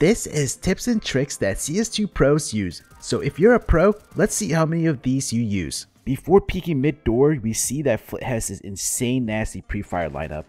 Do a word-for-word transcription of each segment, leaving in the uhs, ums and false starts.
This is tips and tricks that C S two pros use, so if you're a pro, let's see how many of these you use. Before peeking mid-door, we see that Flit has this insane nasty pre-fire lineup.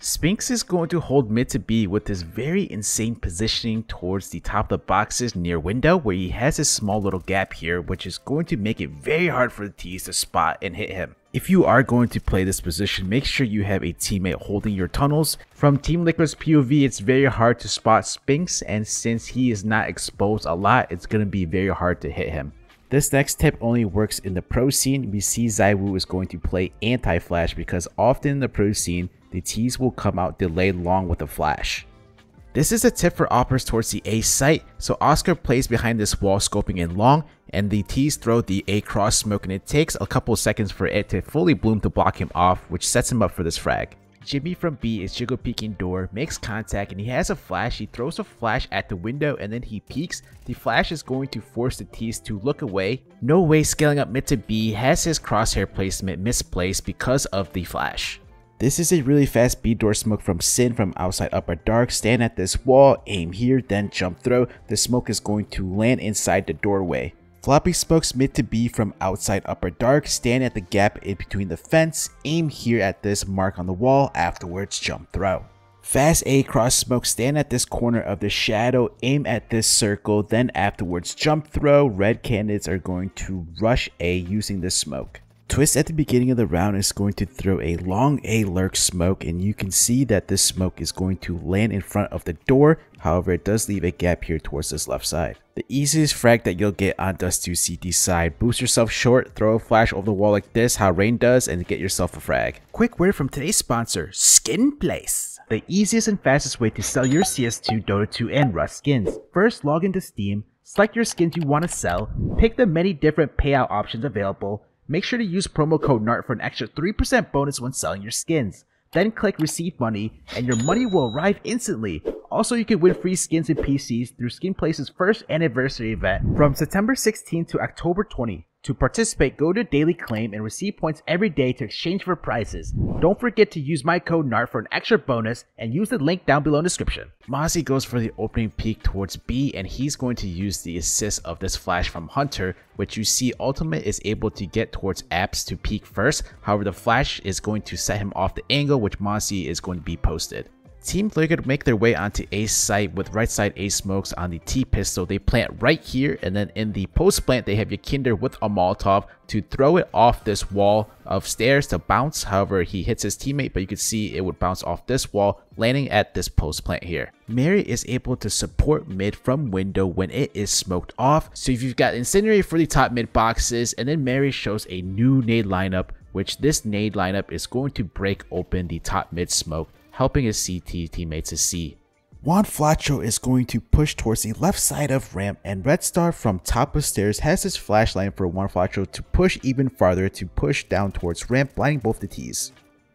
Spinx is going to hold mid to B with this very insane positioning towards the top of the boxes near window, where he has this small little gap here, which is going to make it very hard for the T's to spot and hit him. If you are going to play this position, make sure you have a teammate holding your tunnels. From Team Flickered's P O V, it's very hard to spot Spinx, and since he is not exposed a lot, it's going to be very hard to hit him. This next tip only works in the pro scene. We see ZywOo is going to play anti-flash because often in the pro scene, the T's will come out delayed long with a flash. This is a tip for oppers towards the A site, so Oscar plays behind this wall scoping in long, and the T's throw the A cross smoke and it takes a couple seconds for it to fully bloom to block him off, which sets him up for this frag. Jimmy from B is jiggle peeking door, makes contact, and he has a flash. He throws a flash at the window and then he peeks. The flash is going to force the T's to look away. No way scaling up mid to B has his crosshair placement misplaced because of the flash. This is a really fast B door smoke from Sin from outside upper dark. Stand at this wall, aim here, then jump throw. The smoke is going to land inside the doorway. Floppy smokes mid to B from outside upper dark, stand at the gap in between the fence, aim here at this mark on the wall, afterwards jump throw. Fast A cross smoke, stand at this corner of the shadow, aim at this circle, then afterwards jump throw. Red candidates are going to rush A using this smoke. Twist at the beginning of the round is going to throw a long A lurk smoke, and you can see that this smoke is going to land in front of the door. However, it does leave a gap here towards this left side. The easiest frag that you'll get on Dust two C T side. Boost yourself short, throw a flash over the wall like this, how Rain does, and get yourself a frag. Quick word from today's sponsor, Skinplace. The easiest and fastest way to sell your C S two, Dota two, and Rust skins. First, log into Steam, select your skins you want to sell, pick the many different payout options available. Make sure to use promo code NART for an extra three percent bonus when selling your skins. Then click receive money and your money will arrive instantly. Also, you can win free skins and P Cs through Skinplace's first anniversary event from September sixteenth to October twentieth. To participate, go to Daily Claim and receive points every day to exchange for prizes. Don't forget to use my code NART for an extra bonus and use the link down below in the description. Mozzie goes for the opening peek towards B, and he's going to use the assist of this flash from Hunter, which you see Ultimate is able to get towards apps to peek first. However, the flash is going to set him off the angle, which Mozzie is going to be posted. Team Flickered make their way onto A site with right side A smokes on the T pistol. They plant right here, and then in the post plant they have Yakinder with a Molotov to throw it off this wall of stairs to bounce. However, he hits his teammate, but you can see it would bounce off this wall, landing at this post plant here. Mary is able to support mid from window when it is smoked off. So if you've got Incendiary for the top mid boxes, and then Mary shows a new nade lineup, which this nade lineup is going to break open the top mid smoke, helping his C T teammates to see. Juan Flacho is going to push towards the left side of ramp, and Red Star from top of stairs has his flashlight for Juan Flacho to push even farther to push down towards ramp, blinding both the T's.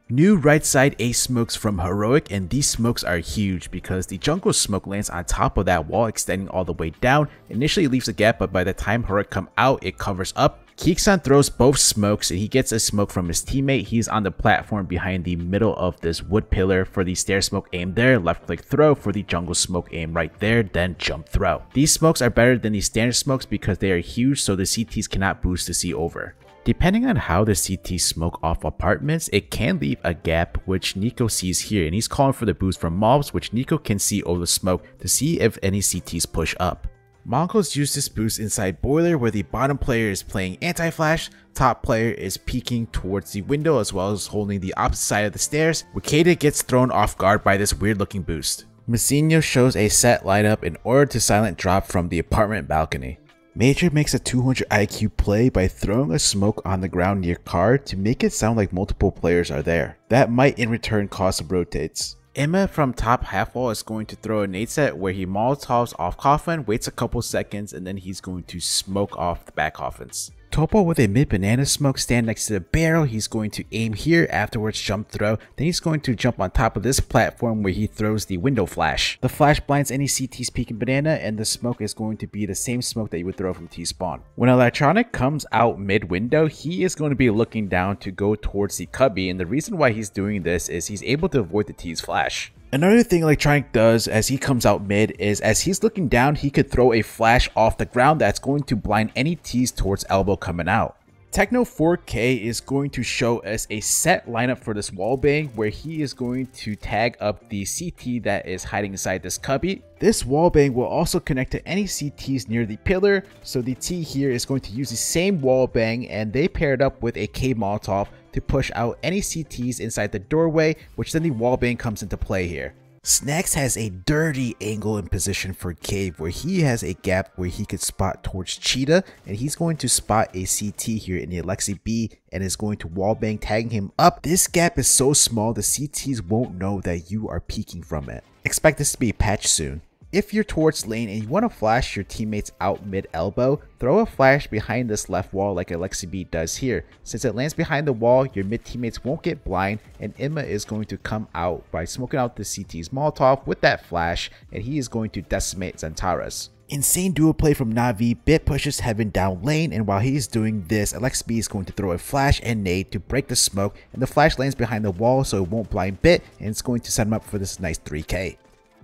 New right side A smokes from Heroic, and these smokes are huge because the jungle smoke lands on top of that wall, extending all the way down. Initially it leaves a gap, but by the time Heroic come out, it covers up. Keekson throws both smokes and he gets a smoke from his teammate. He's on the platform behind the middle of this wood pillar for the stair smoke, aim there, left click throw for the jungle smoke, aim right there, then jump throw. These smokes are better than the standard smokes because they are huge, so the C Ts cannot boost to see over. Depending on how the C Ts smoke off apartments, it can leave a gap, which Nico sees here, and he's calling for the boost from mobs, which Nico can see over the smoke to see if any C Ts push up. Mongols use this boost inside boiler, where the bottom player is playing anti-flash, top player is peeking towards the window as well as holding the opposite side of the stairs. Wakeda gets thrown off guard by this weird looking boost. Messinho shows a set lineup in order to silent drop from the apartment balcony. Major makes a two hundred I Q play by throwing a smoke on the ground near car to make it sound like multiple players are there. That might in return cause some rotates. Emma from top half wall is going to throw a nade set where he molotovs off coffin, waits a couple seconds, and then he's going to smoke off the back coffins. Topo with a mid banana smoke, stand next to the barrel, he's going to aim here, afterwards jump throw, then he's going to jump on top of this platform where he throws the window flash. The flash blinds any C T's peeking banana, and the smoke is going to be the same smoke that you would throw from T-spawn. When Electronic comes out mid-window, he is going to be looking down to go towards the cubby, and the reason why he's doing this is he's able to avoid the T's flash. Another thing Electronic does as he comes out mid is as he's looking down, he could throw a flash off the ground that's going to blind any tease towards elbow coming out. Techno four K is going to show us a set lineup for this wallbang where he is going to tag up the C T that is hiding inside this cubby. This wallbang will also connect to any C Ts near the pillar, so the T here is going to use the same wallbang and they paired up with a K Molotov to push out any C Ts inside the doorway, which then the wallbang comes into play here. Snacks has a dirty angle in position for Cave where he has a gap where he could spot towards Cheetah, and he's going to spot a C T here in the Aleksib B and is going to wallbang tagging him up. This gap is so small the C Ts won't know that you are peeking from it. Expect this to be patched soon. If you're towards lane and you want to flash your teammates out mid-elbow, throw a flash behind this left wall like Aleksib does here. Since it lands behind the wall, your mid-teammates won't get blind, and Emma is going to come out by smoking out the C T's Molotov with that flash, and he is going to decimate Zantara's. Insane duo play from Na'Vi. Bit pushes Heaven down lane, and while he's doing this, Aleksib is going to throw a flash and nade to break the smoke, and the flash lands behind the wall so it won't blind Bit, and it's going to set him up for this nice three K.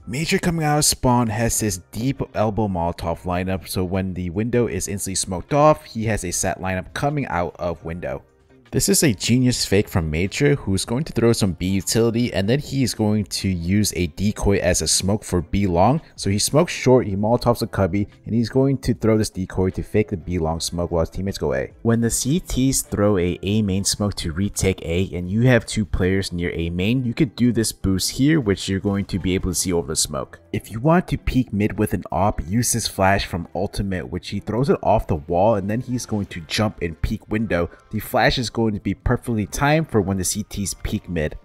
Major coming out of spawn has this deep elbow Molotov lineup, so when the window is instantly smoked off, he has a set lineup coming out of window. This is a genius fake from Major, who's going to throw some B utility, and then he is going to use a decoy as a smoke for B long. So he smokes short, he Molotovs a cubby, and he's going to throw this decoy to fake the B long smoke while his teammates go A. When the C Ts throw a A main smoke to retake A, and you have two players near A main, you could do this boost here, which you're going to be able to see over the smoke. If you want to peek mid with an op, use this flash from Ultimate, which he throws it off the wall, and then he's going to jump and peek window. The flash is going to be perfectly timed for when the C Ts peek mid.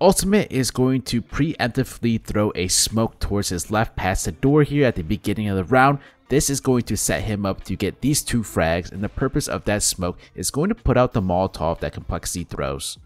Ultimate is going to preemptively throw a smoke towards his left past the door here at the beginning of the round. This is going to set him up to get these two frags, and the purpose of that smoke is going to put out the Molotov that Complexity throws.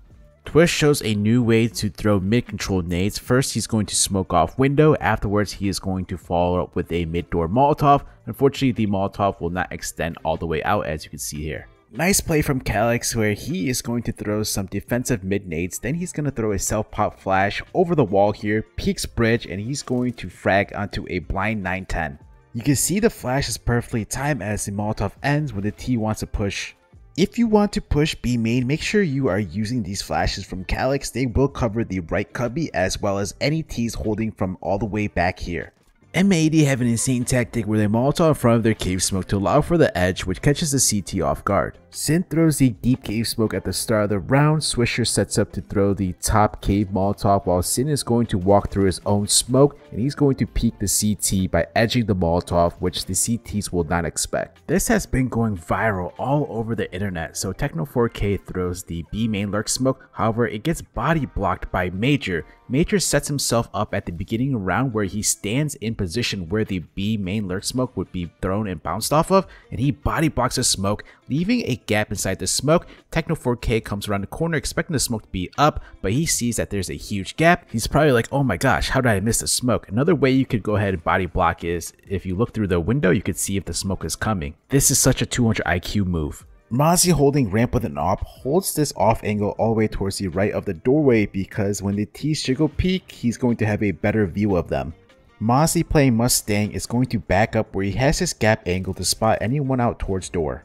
Twist shows a new way to throw mid-control nades. First, he's going to smoke off window. Afterwards, he is going to follow up with a mid-door Molotov. Unfortunately, the Molotov will not extend all the way out, as you can see here. Nice play from Kallax, where he is going to throw some defensive mid nades, then he's going to throw a self-pop flash over the wall here, peeks bridge, and he's going to frag onto a blind nine ten. You can see the flash is perfectly timed as the Molotov ends when the T wants to push. If you want to push B main, make sure you are using these flashes from Kallax. They will cover the right cubby as well as any T's holding from all the way back here. M A D have an insane tactic where they Molotov in front of their cave smoke to allow for the edge, which catches the C T off guard. Sin throws the deep cave smoke at the start of the round. Swisher sets up to throw the top cave Molotov while Sin is going to walk through his own smoke, and he's going to peek the C T by edging the Molotov, which the C Ts will not expect. This has been going viral all over the internet, so Techno four K throws the B main lurk smoke. However, it gets body blocked by Major. Major sets himself up at the beginning of the round where he stands in position where the B main lurk smoke would be thrown and bounced off of, and he body blocks the smoke, leaving a gap inside the smoke. Techno four K comes around the corner expecting the smoke to be up, but he sees that there's a huge gap. He's probably like, oh my gosh, how did I miss the smoke? Another way you could go ahead and body block is if you look through the window, you could see if the smoke is coming. This is such a two hundred I Q move. Mozzie holding ramp with an op holds this off angle all the way towards the right of the doorway because when the T's jiggle peak, he's going to have a better view of them. Mozzie playing Mustang is going to back up where he has his gap angle to spot anyone out towards door.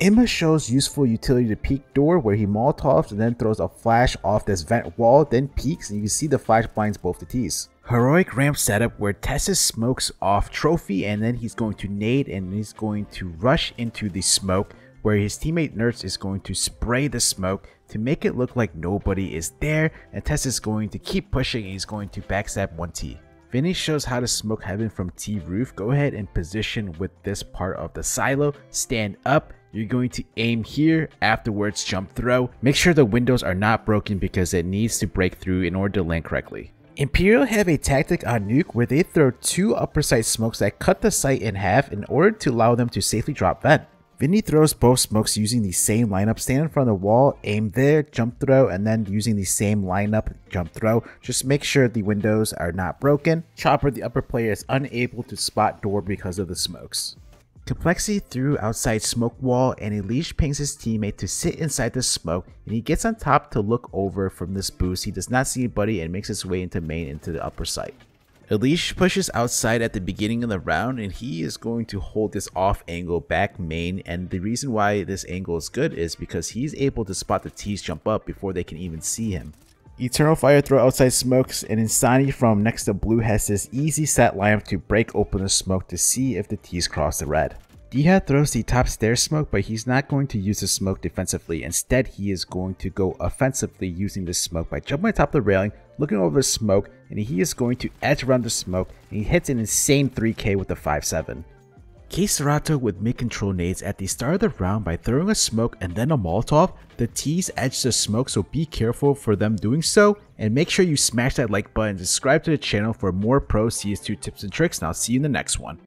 Emma shows useful utility to peek door where he Molotovs and then throws a flash off this vent wall, then peeks, and you can see the flash blinds both the T's. Heroic ramp setup where Tessis smokes off Trophy, and then he's going to nade and he's going to rush into the smoke where his teammate Nerds is going to spray the smoke to make it look like nobody is there, and Tessis is going to keep pushing and he's going to backstab one T. Vinny shows how to smoke Heaven from T roof. Go ahead and position with this part of the silo, stand up. You're going to aim here, afterwards jump throw. Make sure the windows are not broken because it needs to break through in order to land correctly. Imperial have a tactic on nuke where they throw two upper site smokes that cut the site in half in order to allow them to safely drop vent. Vinny throws both smokes using the same lineup, stand in front of the wall, aim there, jump throw, and then using the same lineup, jump throw. Just make sure the windows are not broken. Chopper, the upper player, is unable to spot door because of the smokes. Complexity threw outside smoke wall and Elish pings his teammate to sit inside the smoke, and he gets on top to look over from this boost. He does not see anybody and makes his way into main into the upper site. Elish pushes outside at the beginning of the round, and he is going to hold this off angle back main, and the reason why this angle is good is because he's able to spot the T's jump up before they can even see him. Eternal Fire throw outside smokes, and Insani from next to blue has this easy set lineup to break open the smoke to see if the T's cross the red. Diha throws the top stair smoke, but he's not going to use the smoke defensively. Instead, he is going to go offensively using the smoke by jumping on top of the railing, looking over the smoke, and he is going to edge around the smoke, and he hits an insane three K with the five seven. K-Serato with mid-control nades at the start of the round by throwing a smoke and then a Molotov. The T's edge the smoke, so be careful for them doing so, and make sure you smash that like button and subscribe to the channel for more pro C S two tips and tricks, and I'll see you in the next one.